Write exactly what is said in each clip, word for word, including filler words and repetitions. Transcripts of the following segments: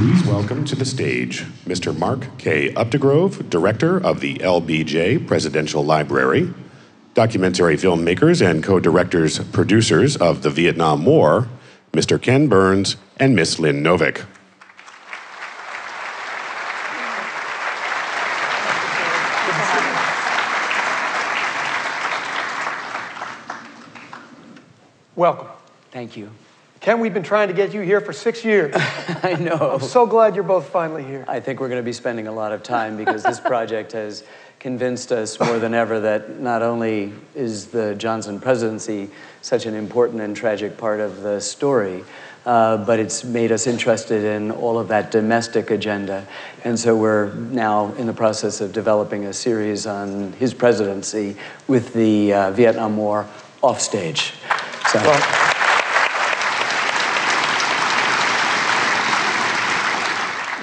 Please welcome to the stage Mister Mark K. Updegrove, director of the L B J Presidential Library, documentary filmmakers and co-directors, producers of the Vietnam War, Mister Ken Burns and Miss Lynn Novick. Welcome. Thank you. Ken, we've been trying to get you here for six years. I know. I'm so glad you're both finally here. I think we're going to be spending a lot of time because this project has convinced us more than ever that not only is the Johnson presidency such an important and tragic part of the story, uh, but it's made us interested in all of that domestic agenda. And so we're now in the process of developing a series on his presidency with the uh, Vietnam War offstage. So. Well,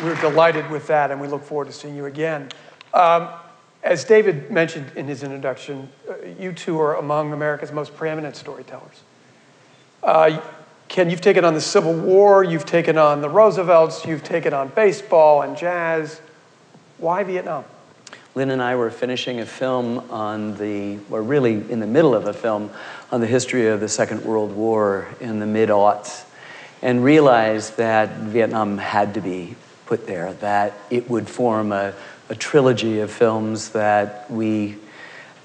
we're delighted with that, and we look forward to seeing you again. Um, as David mentioned in his introduction, uh, you two are among America's most preeminent storytellers. Uh, Ken, you've taken on the Civil War, you've taken on the Roosevelts, you've taken on baseball and jazz. Why Vietnam? Lynn and I were finishing a film on the, or really in the middle of a film, on the history of the Second World War in the mid-aughts, and realized that Vietnam had to be put there, that it would form a, a trilogy of films that we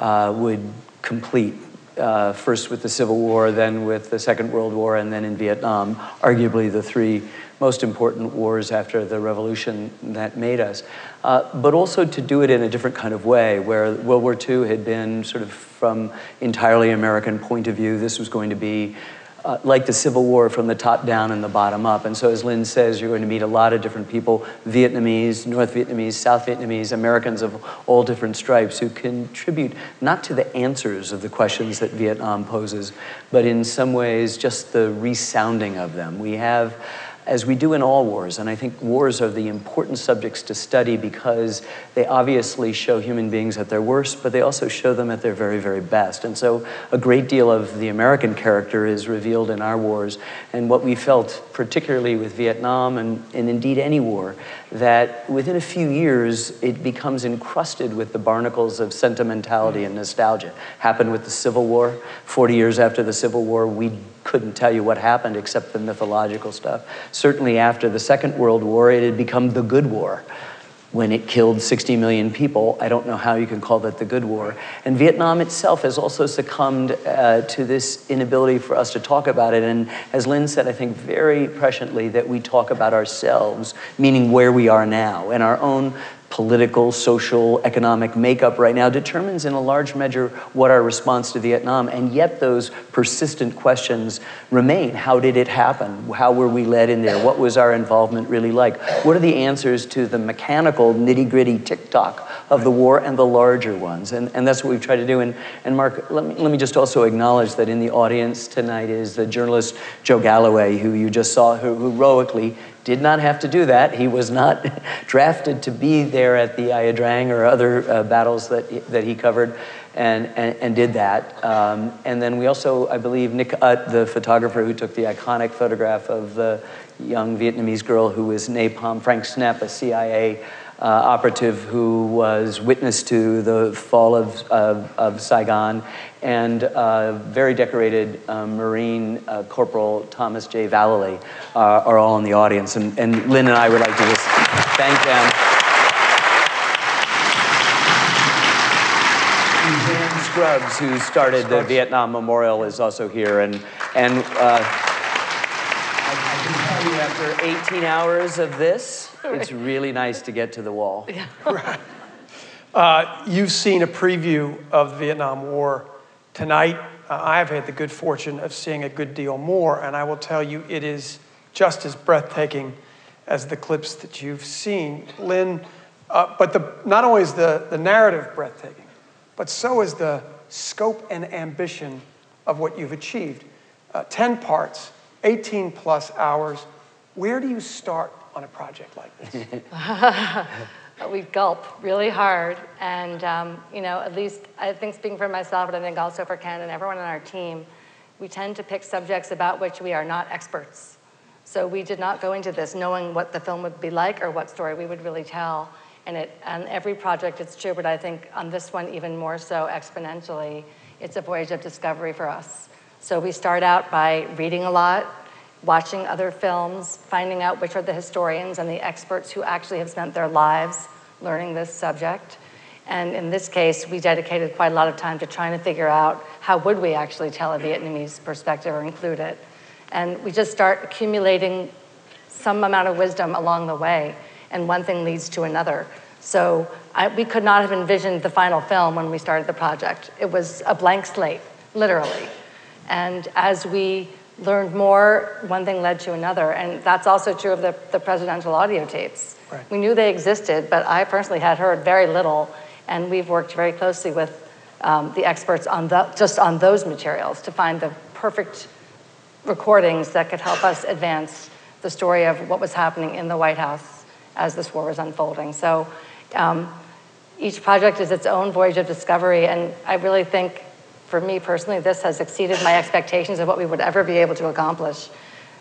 uh, would complete, uh, first with the Civil War, then with the Second World War, and then in Vietnam, arguably the three most important wars after the revolution that made us. Uh, but also to do it in a different kind of way, where World War Two had been sort of from entirely American point of view. This was going to be Uh, like the Civil War, from the top down and the bottom up. And so as Lynn says, you're going to meet a lot of different people, Vietnamese, North Vietnamese, South Vietnamese, Americans of all different stripes, who contribute not to the answers of the questions that Vietnam poses, but in some ways just the resounding of them. We have, as we do in all wars, and I think wars are the important subjects to study because they obviously show human beings at their worst, but they also show them at their very, very best. And so a great deal of the American character is revealed in our wars. And what we felt, particularly with Vietnam and, and indeed any war, that within a few years, it becomes encrusted with the barnacles of sentimentality and nostalgia. Happened with the Civil War. forty years after the Civil War, we couldn't tell you what happened except the mythological stuff. Certainly after the Second World War, it had become the Good War. When it killed sixty million people, I don't know how you can call that the Good War. And Vietnam itself has also succumbed uh, to this inability for us to talk about it. And as Lynn said, I think very presciently, that we talk about ourselves, meaning where we are now, and our own political, social, economic makeup right now determines in a large measure what our response to Vietnam, and yet those persistent questions remain. How did it happen? How were we led in there? What was our involvement really like? What are the answers to the mechanical, nitty-gritty tick-tock of the war and the larger ones? And, and that's what we've tried to do. And, and Mark, let me, let me just also acknowledge that in the audience tonight is the journalist Joe Galloway, who you just saw, who heroically did not have to do that. He was not drafted to be there at the Ia Drang or other uh, battles that he, that he covered, and, and, and did that. Um, and then we also, I believe, Nick Ut, the photographer who took the iconic photograph of the young Vietnamese girl who was napalmed, Frank Snepp, a C I A uh, operative who was witness to the fall of, of, of Saigon, and uh, very decorated uh, Marine uh, Corporal Thomas J. Vallely uh, are all in the audience. And, and Lynn and I would like to just thank them. Jan Scruggs, who started the Vietnam Memorial, is also here. And, and uh, I can tell you, after eighteen hours of this, it's really nice to get to the wall. Yeah. Right. Uh, you've seen a preview of the Vietnam War tonight. uh, I've had the good fortune of seeing a good deal more, and I will tell you it is just as breathtaking as the clips that you've seen, Lynn. Uh, but the, not only is the, the narrative breathtaking, but so is the scope and ambition of what you've achieved. Uh, ten parts, eighteen plus hours. Where do you start on a project like this? We gulp really hard, and um, you know, at least I think speaking for myself, but I think also for Ken and everyone on our team, we tend to pick subjects about which we are not experts. So we did not go into this knowing what the film would be like or what story we would really tell. And it, on every project it's true, but I think on this one even more so exponentially, it's a voyage of discovery for us. So we start out by reading a lot, watching other films, finding out which are the historians and the experts who actually have spent their lives learning this subject. And in this case, we dedicated quite a lot of time to trying to figure out how would we actually tell a Vietnamese perspective or include it. And we just start accumulating some amount of wisdom along the way, and one thing leads to another. So I, we could not have envisioned the final film when we started the project. It was a blank slate, literally. And as we learned more, one thing led to another, and that's also true of the, the presidential audio tapes. Right. We knew they existed, but I personally had heard very little, and we've worked very closely with um, the experts on the, just on those materials to find the perfect recordings that could help us advance the story of what was happening in the White House as this war was unfolding. So um, each project is its own voyage of discovery, and I really think, for me personally, this has exceeded my expectations of what we would ever be able to accomplish,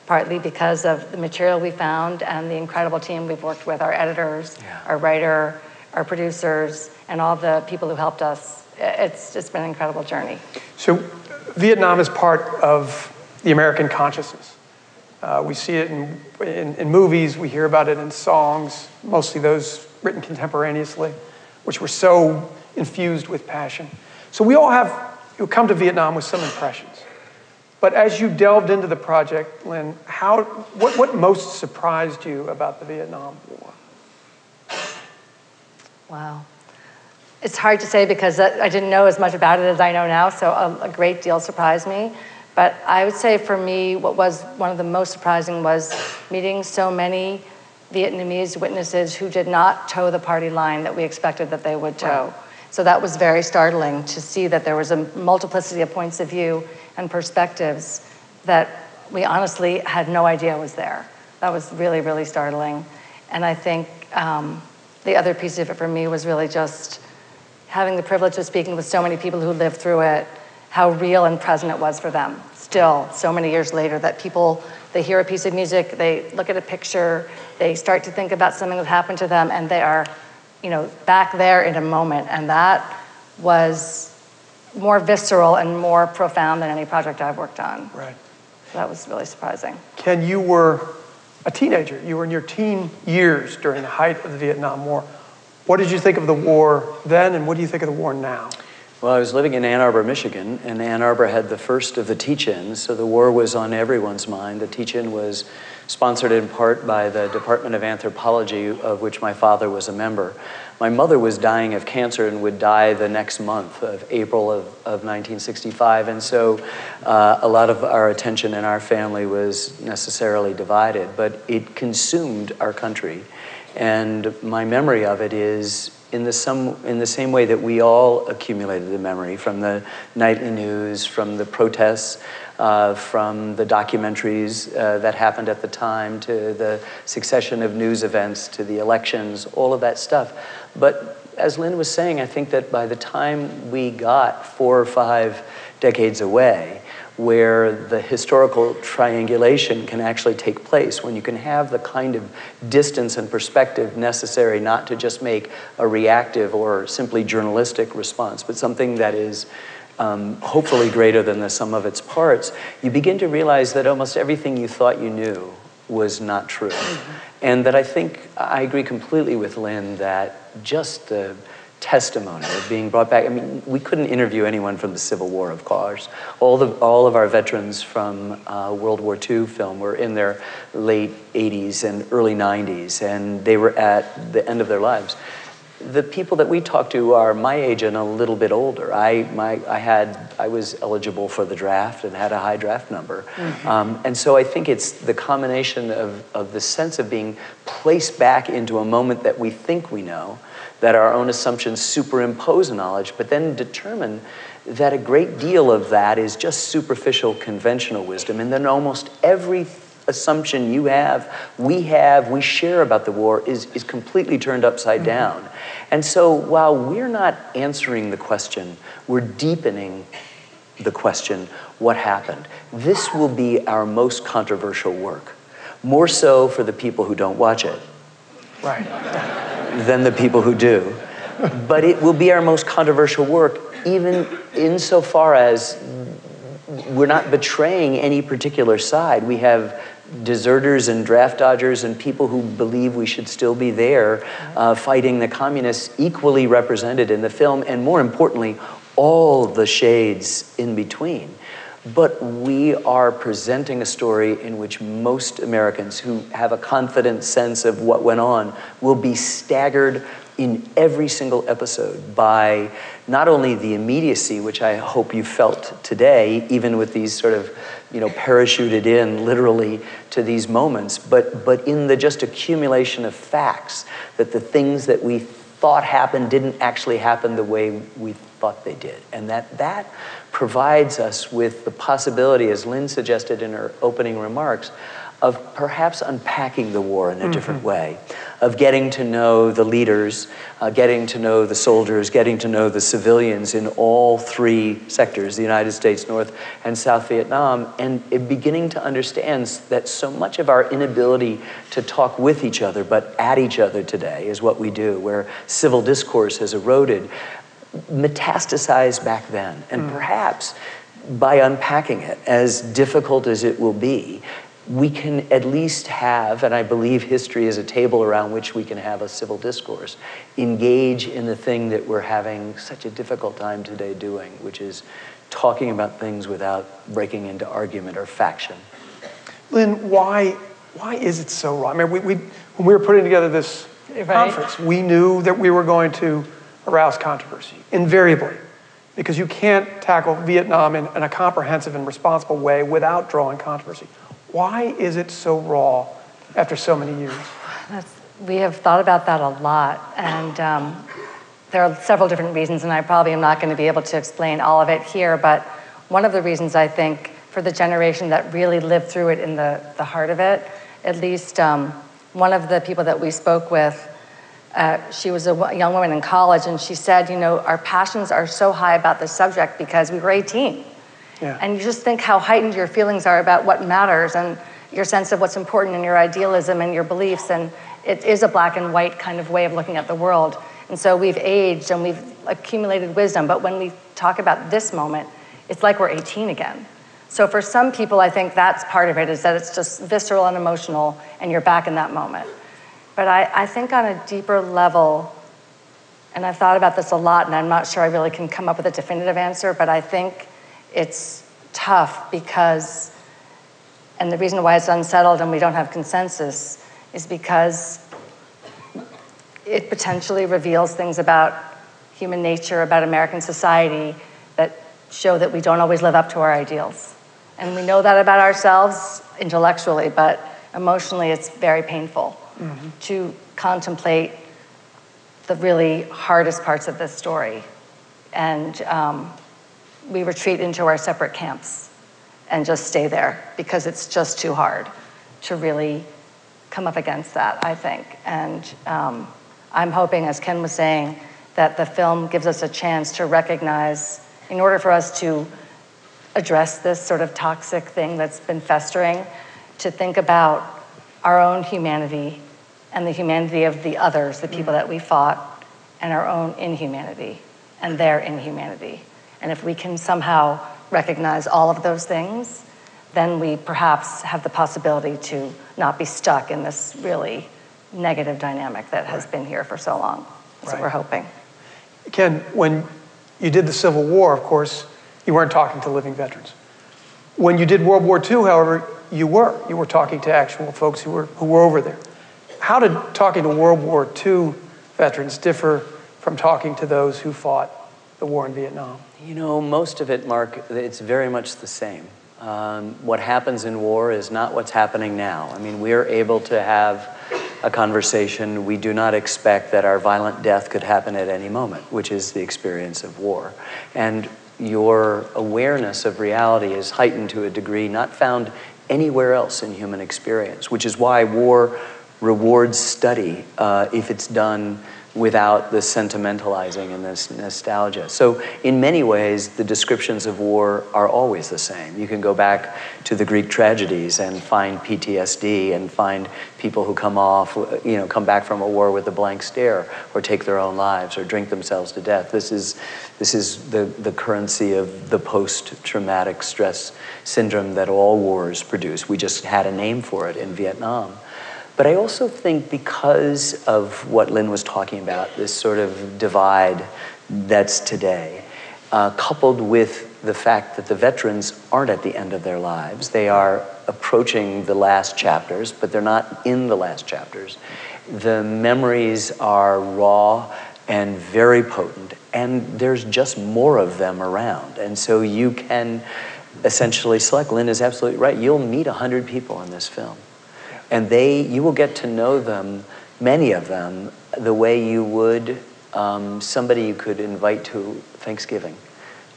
partly because of the material we found and the incredible team we've worked with, our editors, yeah. our writer, our producers, and all the people who helped us. It's just been an incredible journey. So Vietnam is part of the American consciousness. Uh, we see it in, in, in movies, we hear about it in songs, mostly those written contemporaneously, which were so infused with passion. So we all have, you come to Vietnam with some impressions. But as you delved into the project, Lynn, how, what, what most surprised you about the Vietnam War? Wow. It's hard to say because I didn't know as much about it as I know now, so a, a great deal surprised me. But I would say for me, what was one of the most surprising was meeting so many Vietnamese witnesses who did not toe the party line that we expected that they would toe. Right. So that was very startling to see that there was a multiplicity of points of view and perspectives that we honestly had no idea was there. That was really, really startling. And I think um, the other piece of it for me was really just having the privilege of speaking with so many people who lived through it, how real and present it was for them. Still, so many years later, that people, they hear a piece of music, they look at a picture, they start to think about something that happened to them, and they are, you know, back there in a moment. And that was more visceral and more profound than any project I've worked on. Right. So that was really surprising. Ken, you were a teenager. You were in your teen years during the height of the Vietnam War. What did you think of the war then, and what do you think of the war now? Well, I was living in Ann Arbor, Michigan, and Ann Arbor had the first of the teach-ins, so the war was on everyone's mind. The teach-in was sponsored in part by the Department of Anthropology, of which my father was a member. My mother was dying of cancer and would die the next month of April of, of nineteen sixty-five, and so uh, a lot of our attention in our family was necessarily divided, but it consumed our country. And my memory of it is In the, some, in the same way that we all accumulated the memory from the nightly news, from the protests, uh, from the documentaries uh, that happened at the time, to the succession of news events, to the elections, all of that stuff. But as Lynn was saying, I think that by the time we got four or five decades away, where the historical triangulation can actually take place, when you can have the kind of distance and perspective necessary not to just make a reactive or simply journalistic response, but something that is um, hopefully greater than the sum of its parts, you begin to realize that almost everything you thought you knew was not true. Mm-hmm. And that I think, I agree completely with Lynn that just the testimony of being brought back. I mean, we couldn't interview anyone from the Civil War, of course. All, the, all of our veterans from uh, World War Two film were in their late eighties and early nineties, and they were at the end of their lives. The people that we talked to are my age and a little bit older. I, my, I, had, I was eligible for the draft and had a high draft number. Mm-hmm. um, and so I think it's the combination of, of the sense of being placed back into a moment that we think we know, that our own assumptions superimpose knowledge, but then determine that a great deal of that is just superficial conventional wisdom, and then almost every assumption you have, we have, we share about the war is, is completely turned upside down. And so while we're not answering the question, we're deepening the question, what happened? This will be our most controversial work. more so for the people who don't watch it right. than the people who do. But it will be our most controversial work, even insofar as we're not betraying any particular side. We have deserters and draft dodgers and people who believe we should still be there uh, fighting the communists equally represented in the film, and more importantly, all the shades in between. But we are presenting a story in which most Americans who have a confident sense of what went on will be staggered in every single episode by not only the immediacy, which I hope you felt today, even with these sort of, you know, parachuted in literally to these moments, but, but in the just accumulation of facts that the things that we thought happened didn't actually happen the way we thought they did. And that that provides us with the possibility, as Lynn suggested in her opening remarks, of perhaps unpacking the war in a mm-hmm. different way, of getting to know the leaders, uh, getting to know the soldiers, getting to know the civilians in all three sectors, the United States, North and South Vietnam, and it beginning to understand that so much of our inability to talk with each other but at each other today is what we do, where civil discourse has eroded, metastasized back then. And mm. perhaps by unpacking it, as difficult as it will be, we can at least have, and I believe history is a table around which we can have a civil discourse, engage in the thing that we're having such a difficult time today doing, which is talking about things without breaking into argument or faction. Lynn, why, why is it so wrong? I mean, we, we, when we were putting together this right. conference, we knew that we were going to arouse controversy, invariably, because you can't tackle Vietnam in, in a comprehensive and responsible way without drawing controversy. Why is it so raw after so many years? That's, we have thought about that a lot, and um, there are several different reasons, and I probably am not gonna be able to explain all of it here, but one of the reasons, I think, for the generation that really lived through it in the, the heart of it, at least um, one of the people that we spoke with, uh, she was a w young woman in college, and she said, you know, our passions are so high about this subject because we were eighteen. Yeah. And you just think how heightened your feelings are about what matters and your sense of what's important and your idealism and your beliefs. And it is a black and white kind of way of looking at the world. And so we've aged and we've accumulated wisdom. But when we talk about this moment, it's like we're eighteen again. So for some people, I think that's part of it, is that it's just visceral and emotional and you're back in that moment. But I, I think on a deeper level, and I've thought about this a lot, and I'm not sure I really can come up with a definitive answer, but I think it's tough because, and the reason why it's unsettled and we don't have consensus is because it potentially reveals things about human nature, about American society, that show that we don't always live up to our ideals. And we know that about ourselves intellectually, but emotionally it's very painful mm-hmm. to contemplate the really hardest parts of this story. And, um, we retreat into our separate camps and just stay there because it's just too hard to really come up against that, I think. And um, I'm hoping, as Ken was saying, that the film gives us a chance to recognize, in order for us to address this sort of toxic thing that's been festering, to think about our own humanity and the humanity of the others, the people that we fought, and our own inhumanity and their inhumanity. And if we can somehow recognize all of those things, then we perhaps have the possibility to not be stuck in this really negative dynamic that has right. been here for so long. That's right. what we're hoping. Ken, when you did the Civil War, of course, you weren't talking to living veterans. When you did World War Two, however, you were. You were talking to actual folks who were, who were over there. How did talking to World War Two veterans differ from talking to those who fought the war in Vietnam? You know, most of it, Mark, it's very much the same. Um, what happens in war is not what's happening now. I mean, we're able to have a conversation. We do not expect that our violent death could happen at any moment, which is the experience of war. And your awareness of reality is heightened to a degree not found anywhere else in human experience, which is why war rewards study uh, if it's done without the sentimentalizing and this nostalgia. So in many ways, the descriptions of war are always the same. You can go back to the Greek tragedies and find P T S D and find people who come off, you know, come back from a war with a blank stare or take their own lives or drink themselves to death. This is, this is the, the currency of the post-traumatic stress syndrome that all wars produce. We just had a name for it in Vietnam. But I also think because of what Lynn was talking about, this sort of divide that's today, uh, coupled with the fact that the veterans aren't at the end of their lives. They are approaching the last chapters, but they're not in the last chapters. The memories are raw and very potent, and there's just more of them around. And so you can essentially select. Lynn is absolutely right. You'll meet one hundred people in this film. And they, you will get to know them, many of them, the way you would um, somebody you could invite to Thanksgiving.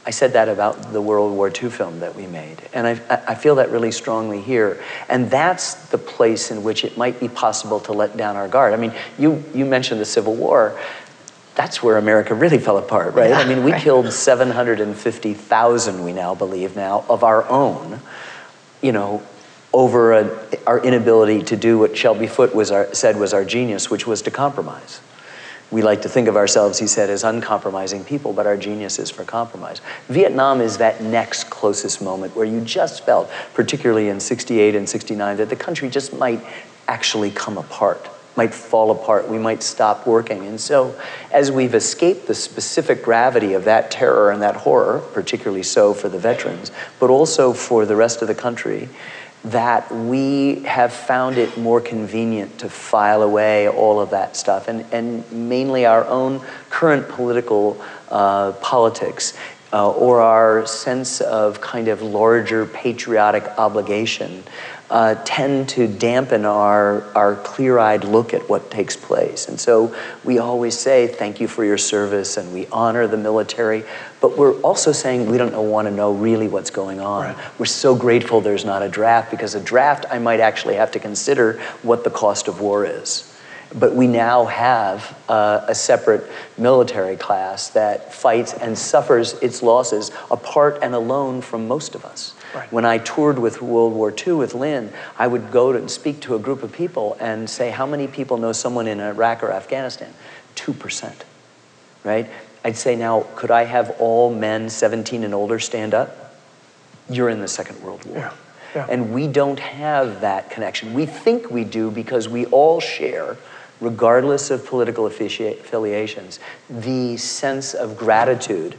I said that about the World War Two film that we made. And I, I feel that really strongly here. And that's the place in which it might be possible to let down our guard. I mean, you, you mentioned the Civil War. That's where America really fell apart, right? Yeah, I mean, we right. killed seven hundred fifty thousand, we now believe now, of our own, you know, over a, our inability to do what Shelby Foote was our, said was our genius, which was to compromise. We like to think of ourselves, he said, as uncompromising people, but our genius is for compromise. Vietnam is that next closest moment where you just felt, particularly in sixty-eight and sixty-nine, that the country just might actually come apart, might fall apart, we might stop working. And so as we've escaped the specific gravity of that terror and that horror, particularly so for the veterans, but also for the rest of the country, that we have found it more convenient to file away all of that stuff, and, and mainly our own current political uh, politics uh, or our sense of kind of larger patriotic obligation uh, tend to dampen our, our clear-eyed look at what takes place. And so we always say, thank you for your service, and we honor the military, but we're also saying we don't want to know really what's going on. Right. We're so grateful there's not a draft, because a draft, I might actually have to consider what the cost of war is. But we now have uh, a separate military class that fights and suffers its losses apart and alone from most of us. Right. When I toured with World War Two with Lynn, I would go to and speak to a group of people and say, how many people know someone in Iraq or Afghanistan? two percent, right? I'd say, now, could I have all men seventeen and older stand up? You're in the Second World War. Yeah, yeah. And we don't have that connection. We think we do because we all share, regardless of political affiliations, the sense of gratitude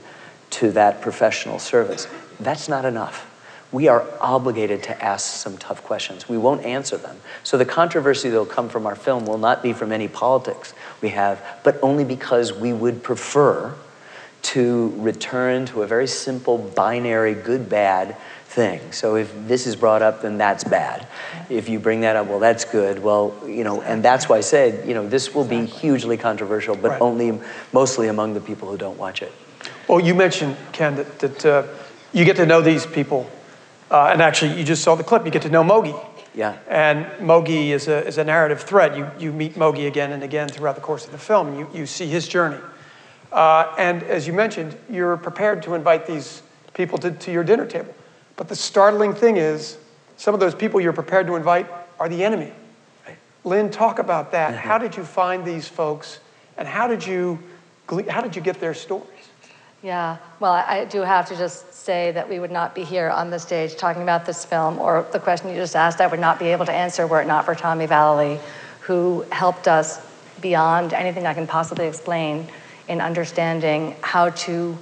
to that professional service. That's not enough. We are obligated to ask some tough questions. We won't answer them. So the controversy that will come from our film will not be from any politics we have, but only because we would prefer to return to a very simple binary good-bad thing. So if this is brought up, then that's bad. If you bring that up, well, that's good. Well, you know, and that's why I said, you know, this will be hugely controversial, but right. only mostly among the people who don't watch it. Well, you mentioned, Ken, that, that uh, you get to know these people. Uh, and actually, you just saw the clip. You get to know Mogi. Yeah. And Mogi is a, is a narrative thread. You, you meet Mogi again and again throughout the course of the film. You, you see his journey. Uh, and as you mentioned, you're prepared to invite these people to, to your dinner table. But the startling thing is, some of those people you're prepared to invite are the enemy. Right. Lynn, talk about that. Mm-hmm. How did you find these folks? And how did you, how did you get their stories? Yeah, well, I do have to just say that we would not be here on the stage talking about this film, or the question you just asked, I would not be able to answer were it not for Tommy Vallely, who helped us beyond anything I can possibly explain in understanding how to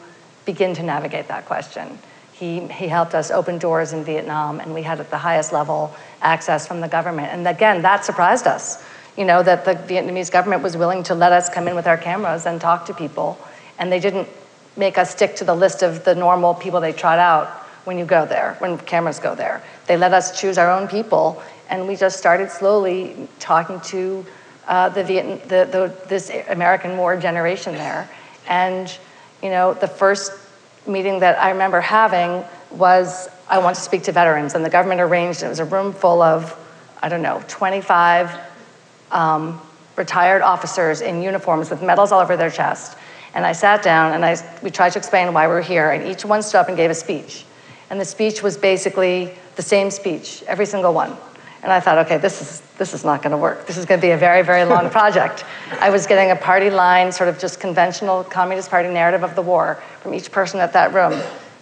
begin to navigate that question. He, he helped us open doors in Vietnam, and we had at the highest level access from the government. And again, that surprised us, you know, that the Vietnamese government was willing to let us come in with our cameras and talk to people, and they didn't make us stick to the list of the normal people they trot out when you go there, when cameras go there. They let us choose our own people, and we just started slowly talking to uh, the Vietnam, the, the, this American War generation there. And you know, the first meeting that I remember having was, I want to speak to veterans, and the government arranged, it was a room full of, I don't know, twenty-five um, retired officers in uniforms with medals all over their chest. And I sat down and I, we tried to explain why we were here, and each one stood up and gave a speech. And the speech was basically the same speech, every single one. And I thought, okay, this is, this is not gonna work. This is gonna be a very, very long project. I was getting a party line, sort of just conventional Communist Party narrative of the war from each person at that room.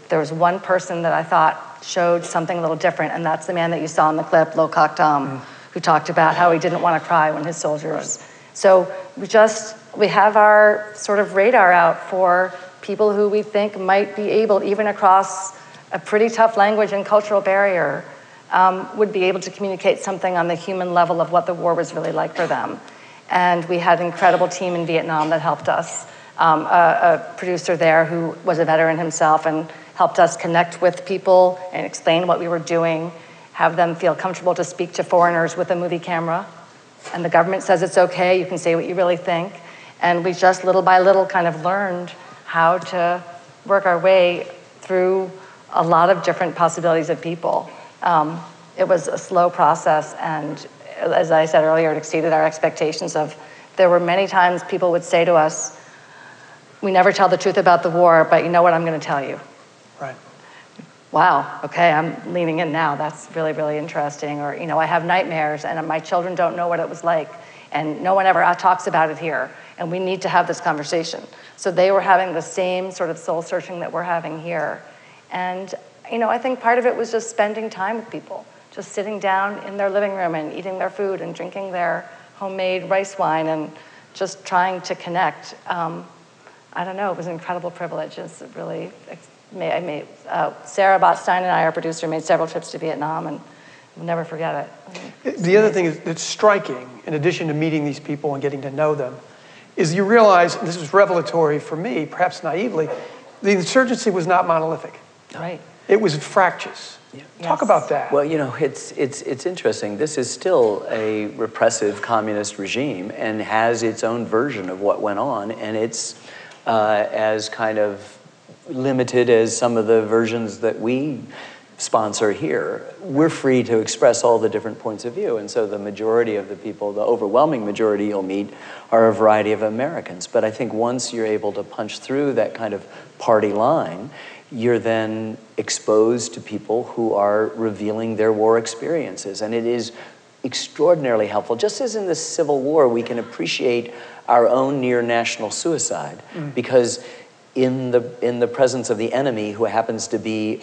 There was one person that I thought showed something a little different, and that's the man that you saw in the clip, Low Cock Tom, mm. who talked about how he didn't wanna cry when his soldiers. Right. So we just, we have our sort of radar out for people who we think might be able, even across a pretty tough language and cultural barrier, Um, would be able to communicate something on the human level of what the war was really like for them. And we had an incredible team in Vietnam that helped us. Um, a, a producer there who was a veteran himself and helped us connect with people and explain what we were doing, have them feel comfortable to speak to foreigners with a movie camera. And the government says it's okay, you can say what you really think. And we just little by little kind of learned how to work our way through a lot of different possibilities of people. Um, it was a slow process, and as I said earlier, it exceeded our expectations of, there were many times people would say to us, we never tell the truth about the war, but you know what, I'm gonna tell you. Right. Wow, okay, I'm leaning in now, that's really, really interesting. Or, you know, I have nightmares and my children don't know what it was like and no one ever talks about it here and we need to have this conversation. So they were having the same sort of soul searching that we're having here. And you know, I think part of it was just spending time with people, just sitting down in their living room and eating their food and drinking their homemade rice wine and just trying to connect. Um, I don't know, it was an incredible privilege. It's really, I made, uh, Sarah Botstein and I, our producer, made several trips to Vietnam, and we'll never forget it. The other thing is, that's striking, in addition to meeting these people and getting to know them, is you realize, and this was revelatory for me, perhaps naively, the insurgency was not monolithic. Right. It was fractious. Yeah. Talk yes. about that. Well, you know, it's, it's, it's interesting. This is still a repressive communist regime and has its own version of what went on, and it's uh, as kind of limited as some of the versions that we sponsor here. We're free to express all the different points of view, and so the majority of the people, the overwhelming majority you'll meet, are a variety of Americans. But I think once you're able to punch through that kind of party line, you're then exposed to people who are revealing their war experiences. And it is extraordinarily helpful. Just as in the Civil War, we can appreciate our own near-national suicide, mm. because in the, in the presence of the enemy, who happens to be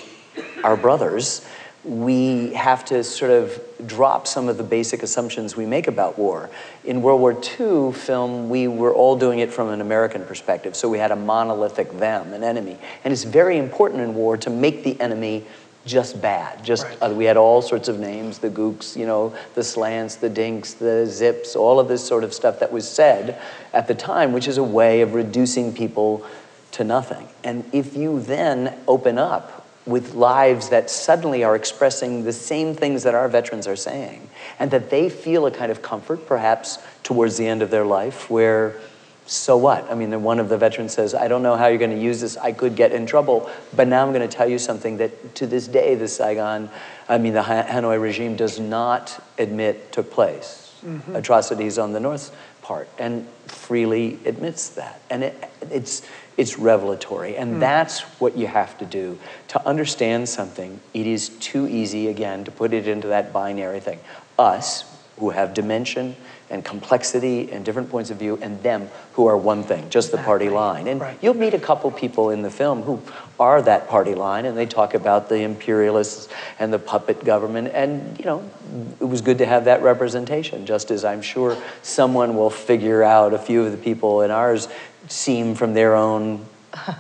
our brothers, we have to sort of drop some of the basic assumptions we make about war. In World War Two film, we were all doing it from an American perspective, so we had a monolithic them, an enemy. And it's very important in war to make the enemy just bad. Just right. uh, we had all sorts of names, the gooks, you know, the slants, the dinks, the zips, all of this sort of stuff that was said at the time, which is a way of reducing people to nothing. And if you then open up with lives that suddenly are expressing the same things that our veterans are saying, and that they feel a kind of comfort, perhaps towards the end of their life, where, so what? I mean, one of the veterans says, I don't know how you're gonna use this, I could get in trouble, but now I'm gonna tell you something that to this day, the Saigon, I mean, the Hanoi regime does not admit took place. Mm-hmm. Atrocities on the North part, and freely admits that. And it, it's, it's revelatory, and mm. that's what you have to do. To understand something, it is too easy, again, to put it into that binary thing. Us, who have dimension and complexity and different points of view, and them, who are one thing, just the party line. And right. you'll meet a couple people in the film who are that party line, and they talk about the imperialists and the puppet government, and you know, it was good to have that representation, just as I'm sure someone will figure out a few of the people in ours seem from their own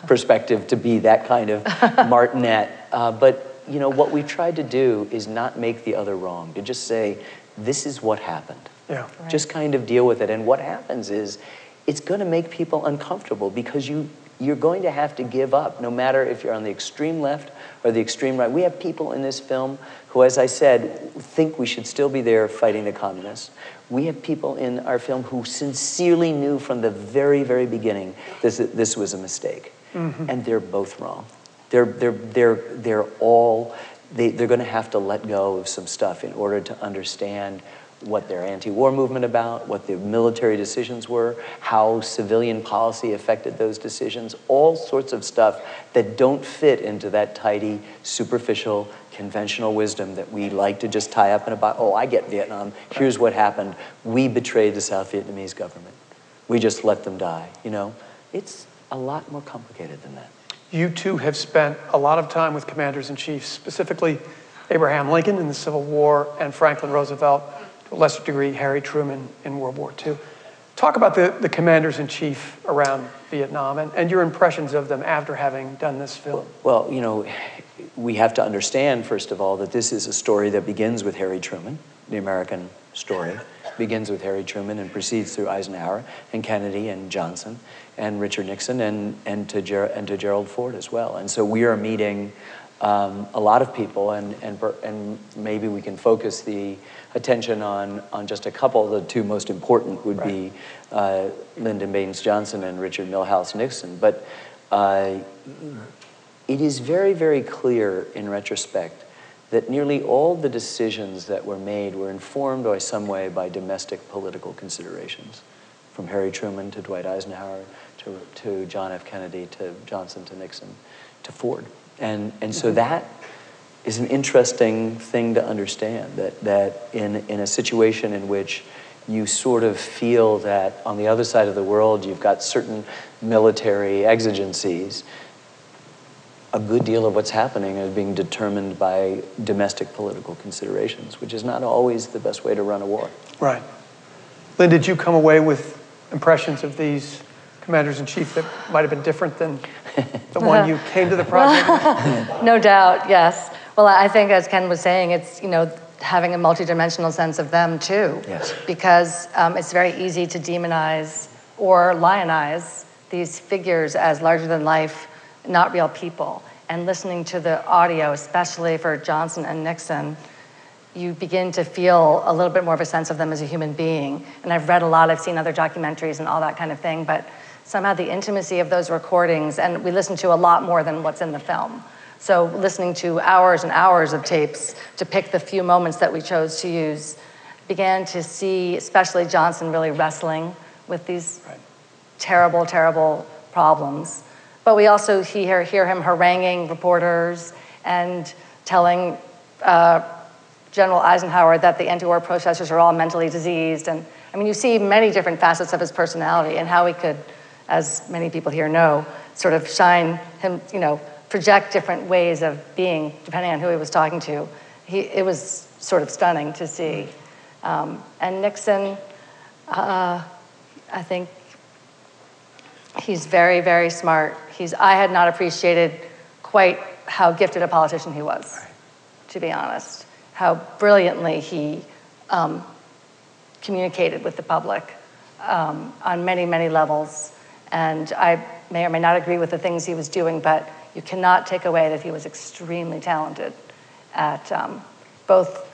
perspective to be that kind of martinet. Uh, but you know, what we tried to do is not make the other wrong, to just say, this is what happened. Yeah. Right. Just kind of deal with it. And what happens is, it's gonna make people uncomfortable, because you, you're going to have to give up, no matter if you're on the extreme left or the extreme right. We have people in this film who, as I said, think we should still be there fighting the communists. We have people in our film who sincerely knew from the very, very beginning this, this was a mistake. Mm-hmm. And they're both wrong. They're, they're, they're, they're all, they, they're gonna have to let go of some stuff in order to understand what their anti-war movement about, what the military decisions were, how civilian policy affected those decisions, all sorts of stuff that don't fit into that tidy, superficial, conventional wisdom that we like to just tie up in a box. Oh, I get Vietnam, here's what happened. We betrayed the South Vietnamese government. We just let them die, you know? It's a lot more complicated than that. You two have spent a lot of time with commanders-in-chiefs, specifically Abraham Lincoln in the Civil War and Franklin Roosevelt, to a lesser degree, Harry Truman in World War Two. Talk about the, the commanders-in-chief around Vietnam and, and your impressions of them after having done this film. Well, you know, we have to understand, first of all, that this is a story that begins with Harry Truman, the American story. Begins with Harry Truman and proceeds through Eisenhower and Kennedy and Johnson and Richard Nixon and, and, to, Ger and to Gerald Ford as well. And so we are meeting um, a lot of people, and, and, and maybe we can focus the attention on, on just a couple. The two most important would be uh, Lyndon Baines Johnson and Richard Milhouse Nixon. But uh, it is very, very clear in retrospect that nearly all the decisions that were made were informed by some way by domestic political considerations, from Harry Truman to Dwight Eisenhower to, to John F. Kennedy to Johnson to Nixon to Ford. And, and so that is an interesting thing to understand, that, that in, in a situation in which you sort of feel that on the other side of the world you've got certain military exigencies, a good deal of what's happening is being determined by domestic political considerations, which is not always the best way to run a war. Right. Lynn, did you come away with impressions of these commanders-in-chief that might have been different than the one you came to the project with? No doubt, yes. Well, I think, as Ken was saying, it's, you know, having a multidimensional sense of them, too. Yes. Because um, it's very easy to demonize or lionize these figures as larger-than-life, not real people. And listening to the audio, especially for Johnson and Nixon, you begin to feel a little bit more of a sense of them as a human being. And I've read a lot, I've seen other documentaries and all that kind of thing, but somehow the intimacy of those recordings, and we listen to a lot more than what's in the film. So listening to hours and hours of tapes to pick the few moments that we chose to use, began to see, especially Johnson, really wrestling with these right. terrible, terrible problems. But we also hear, hear him haranguing reporters and telling uh, General Eisenhower that the anti-war protesters are all mentally diseased. And I mean, you see many different facets of his personality and how he could, as many people here know, sort of shine him, you know, project different ways of being, depending on who he was talking to. He, it was sort of stunning to see. Um, and Nixon, uh, I think, he's very, very smart. He's, I had not appreciated quite how gifted a politician he was, right. to be honest. How brilliantly he um, communicated with the public um, on many, many levels. And I may or may not agree with the things he was doing, but you cannot take away that he was extremely talented at um, both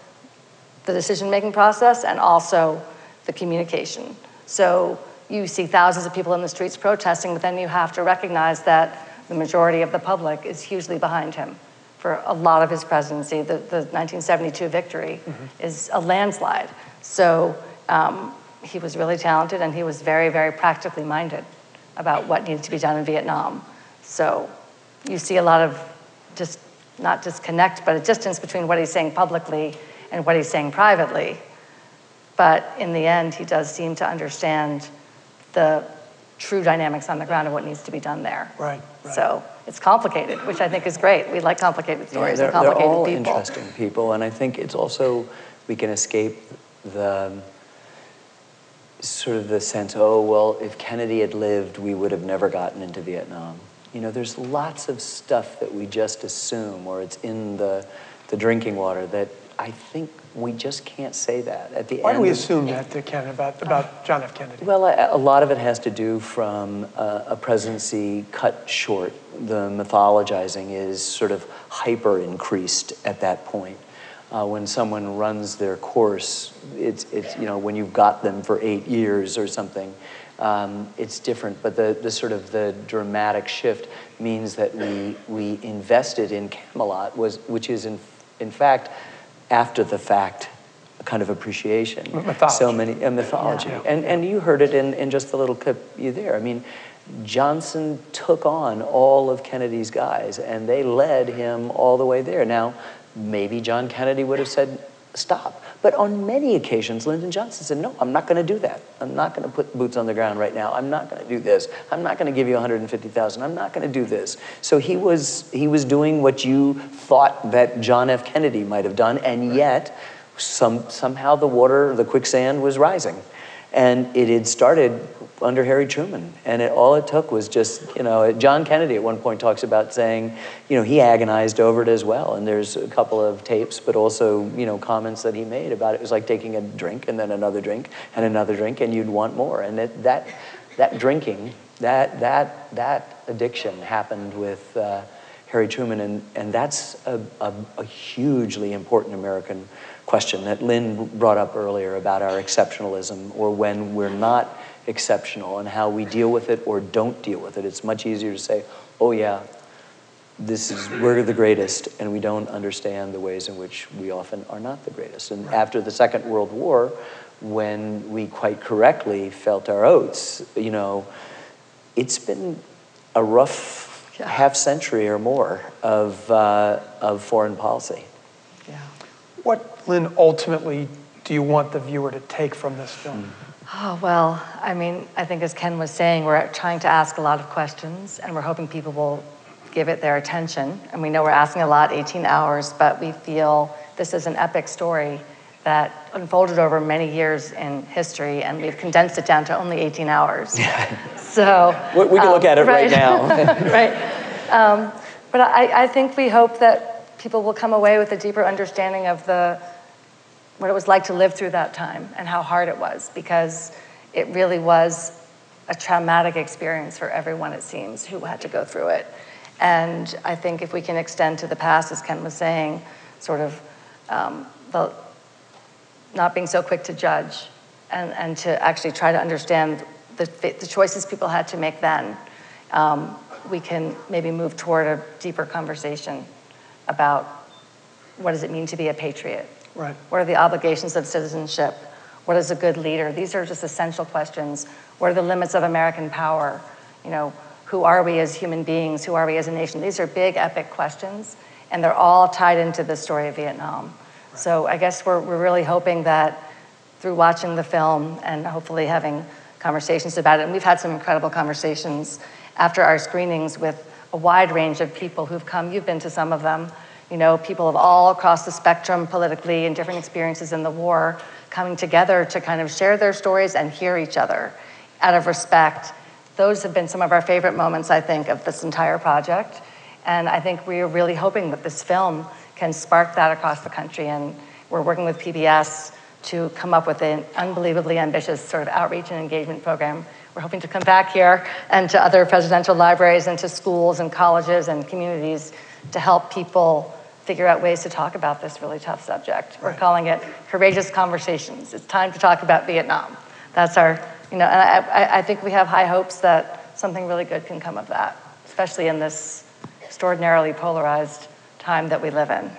the decision-making process and also the communication. So you see thousands of people in the streets protesting, but then you have to recognize that the majority of the public is hugely behind him for a lot of his presidency. The, the nineteen seventy-two victory mm-hmm. is a landslide. So um, he was really talented, and he was very, very practically minded about what needed to be done in Vietnam. So you see a lot of just, not disconnect, but a distance between what he's saying publicly and what he's saying privately. But in the end, he does seem to understand the true dynamics on the ground of what needs to be done there. Right, right. So it's complicated, which I think is great. We like complicated stories yeah, and complicated people. They're all people. Interesting people, and I think it's also, we can escape the sort of the sense, oh, well, if Kennedy had lived, we would have never gotten into Vietnam. You know, there's lots of stuff that we just assume, or it's in the, the drinking water, that I think we just can't say that at the end. Why do we assume that, to Ken, about, about John F. Kennedy? Well, a, a lot of it has to do from uh, a presidency cut short. The mythologizing is sort of hyper-increased at that point. Uh, when someone runs their course, it's, it's, you know, when you've got them for eight years or something, um, it's different. But the, the sort of the dramatic shift means that we, we invested in Camelot, was, which is in, in fact, after the fact kind of appreciation. Mythology. So many, uh, mythology. Yeah, yeah. And, and you heard it in, in just the little clip you there. I mean, Johnson took on all of Kennedy's guys, and they led him all the way there. Now, maybe John Kennedy would have said, stop. But on many occasions, Lyndon Johnson said, no, I'm not going to do that. I'm not going to put boots on the ground right now. I'm not going to do this. I'm not going to give you one hundred fifty thousand dollars. I'm not going to do this. So he was, he was doing what you thought that John F. Kennedy might have done, and right. yet some, somehow the water, the quicksand was rising. And it had started under Harry Truman. And it, all it took was just, you know, John Kennedy at one point talks about saying, you know, he agonized over it as well. And there's a couple of tapes, but also, you know, comments that he made about it. It was like taking a drink and then another drink and another drink, and you'd want more. And it, that, that drinking, that, that, that addiction happened with uh, Harry Truman. And, and that's a, a, a hugely important American question that Lynn brought up earlier about our exceptionalism, or when we're not exceptional, and how we deal with it or don't deal with it. It's much easier to say, oh yeah, this is, we're the greatest, and we don't understand the ways in which we often are not the greatest. And right. after the Second World War, when we quite correctly felt our oats, you know, it's been a rough yeah. half century or more of, uh, of foreign policy. Yeah. What, Lynn, ultimately do you want the viewer to take from this film? Mm. Oh, well, I mean, I think as Ken was saying, we're trying to ask a lot of questions, and we're hoping people will give it their attention. And we know we're asking a lot, eighteen hours, but we feel this is an epic story that unfolded over many years in history, and we've condensed it down to only eighteen hours. So we, we can um, look at it right, right now. Right. Um, but I, I think we hope that people will come away with a deeper understanding of the what it was like to live through that time and how hard it was, because it really was a traumatic experience for everyone, it seems, who had to go through it. And I think if we can extend to the past, as Ken was saying, sort of um, the not being so quick to judge, and, and to actually try to understand the, the choices people had to make then, um, we can maybe move toward a deeper conversation about what does it mean to be a patriot? Right. What are the obligations of citizenship? What is a good leader? These are just essential questions. What are the limits of American power? You know, who are we as human beings? Who are we as a nation? These are big, epic questions, and they're all tied into the story of Vietnam. Right. So I guess we're, we're really hoping that through watching the film and hopefully having conversations about it, and we've had some incredible conversations after our screenings with a wide range of people who've come. You've been to some of them. You know, people of all across the spectrum politically and different experiences in the war coming together to kind of share their stories and hear each other out of respect. Those have been some of our favorite moments, I think, of this entire project. And I think we are really hoping that this film can spark that across the country. And we're working with P B S to come up with an unbelievably ambitious sort of outreach and engagement program. We're hoping to come back here and to other presidential libraries and to schools and colleges and communities to help people figure out ways to talk about this really tough subject. Right. We're calling it Courageous Conversations. It's time to talk about Vietnam. That's our, you know, and I, I think we have high hopes that something really good can come of that, especially in this extraordinarily polarized time that we live in.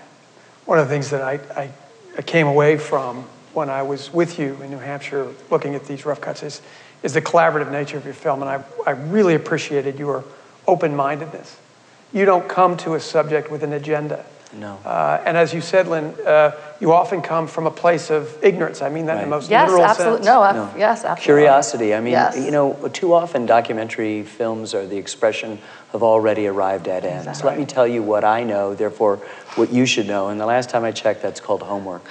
One of the things that I, I, I came away from when I was with you in New Hampshire looking at these rough cuts is, is the collaborative nature of your film, and I, I really appreciated your open-mindedness. You don't come to a subject with an agenda. No. Uh, and as you said, Lynn, uh, you often come from a place of ignorance. I mean that right. in the most yes, literal absolutely. sense. No, I've, no. Yes, absolutely. Curiosity. I mean, yes. you know, too often documentary films are the expression of already arrived at ends. Exactly. Let me tell you what I know, therefore what you should know. And the last time I checked, that's called homework.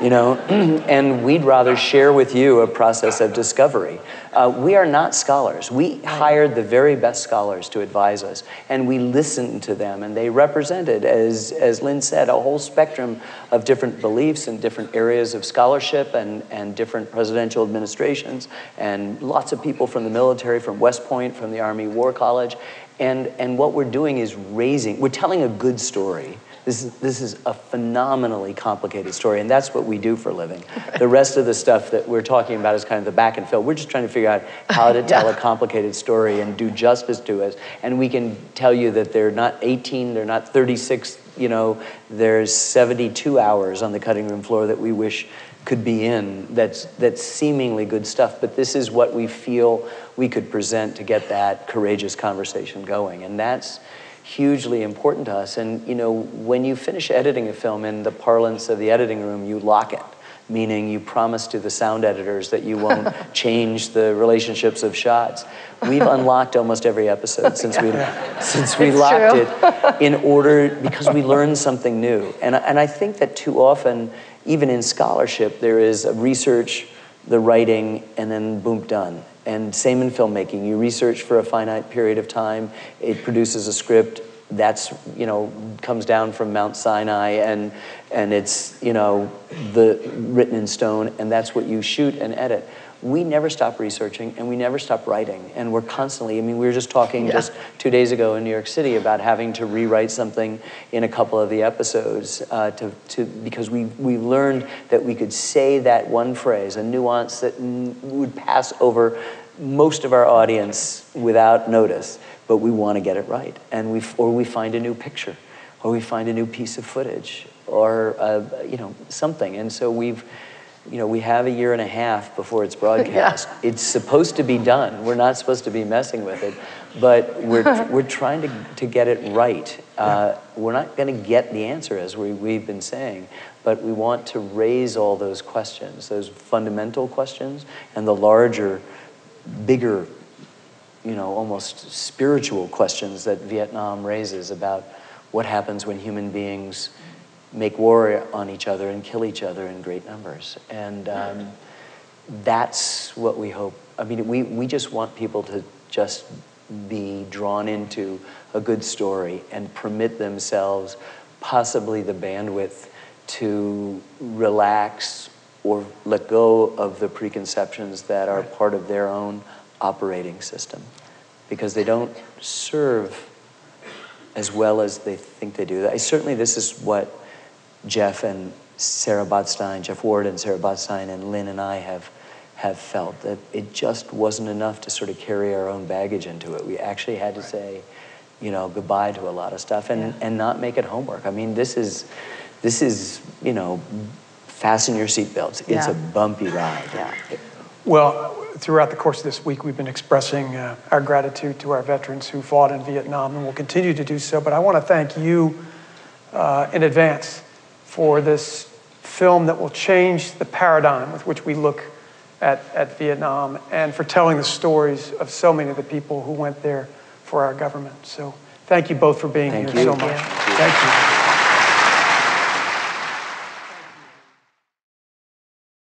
You know, and we'd rather share with you a process of discovery. Uh, we are not scholars. We hired the very best scholars to advise us, and we listened to them, and they represented, as, as Lynn said, a whole spectrum of different beliefs and different areas of scholarship and, and different presidential administrations, and lots of people from the military, from West Point, from the Army War College. And, and what we're doing is raising, we're telling a good story. This is, this is a phenomenally complicated story, and that's what we do for a living. The rest of the stuff that we're talking about is kind of the back and fill. We're just trying to figure out how to tell yeah. a complicated story and do justice to it. And we can tell you that they're not eighteen, they're not thirty-six, you know, there's seventy-two hours on the cutting room floor that we wish could be in that's, that's seemingly good stuff, but this is what we feel we could present to get that courageous conversation going. And that's hugely important to us. And you know, when you finish editing a film, in the parlance of the editing room, you lock it, meaning you promise to the sound editors that you won't change the relationships of shots. We've unlocked almost every episode since yeah. we since we it's locked true. it in order, because we learned something new. And, and I think that too often, even in scholarship, there is a research, the writing, and then boom, done. And same in filmmaking. You research for a finite period of time, it produces a script that's, you know, comes down from Mount Sinai, and, and it's, you know, the written in stone, and that's what you shoot and edit. We never stop researching, and we never stop writing, and we're constantly, I mean, we were just talking yeah. just two days ago in New York City about having to rewrite something in a couple of the episodes uh, to, to, because we, we learned that we could say that one phrase, a nuance that n would pass over most of our audience without notice, but we want to get it right, and we, or we find a new picture, or we find a new piece of footage, or, uh, you know, something, and so we've, you know, we have a year and a half before it's broadcast. Yeah. It's supposed to be done. We're not supposed to be messing with it, but we're, we're trying to, to get it right. Uh, we're not gonna get the answer, as we, we've been saying, but we want to raise all those questions, those fundamental questions, and the larger, bigger, you know, almost spiritual questions that Vietnam raises about what happens when human beings make war on each other and kill each other in great numbers. And um, that's what we hope. I mean, we, we just want people to just be drawn into a good story and permit themselves possibly the bandwidth to relax or let go of the preconceptions that are part of their own operating system, because they don't serve as well as they think they do. I, certainly this is what Jeff and Sarah Botstein, Jeff Ward and Sarah Botstein and Lynn and I have, have felt, that it just wasn't enough to sort of carry our own baggage into it. We actually had to say, you know, goodbye to a lot of stuff, and, yeah. and not make it homework. I mean, this is, this is you know, fasten your seatbelts. It's yeah. a bumpy ride. Yeah. Well, throughout the course of this week, we've been expressing uh, our gratitude to our veterans who fought in Vietnam, and will continue to do so, but I want to thank you uh, in advance for this film that will change the paradigm with which we look at, at Vietnam, and for telling the stories of so many of the people who went there for our government. So thank you both for being thank here you. so much. Thank you. Thank you.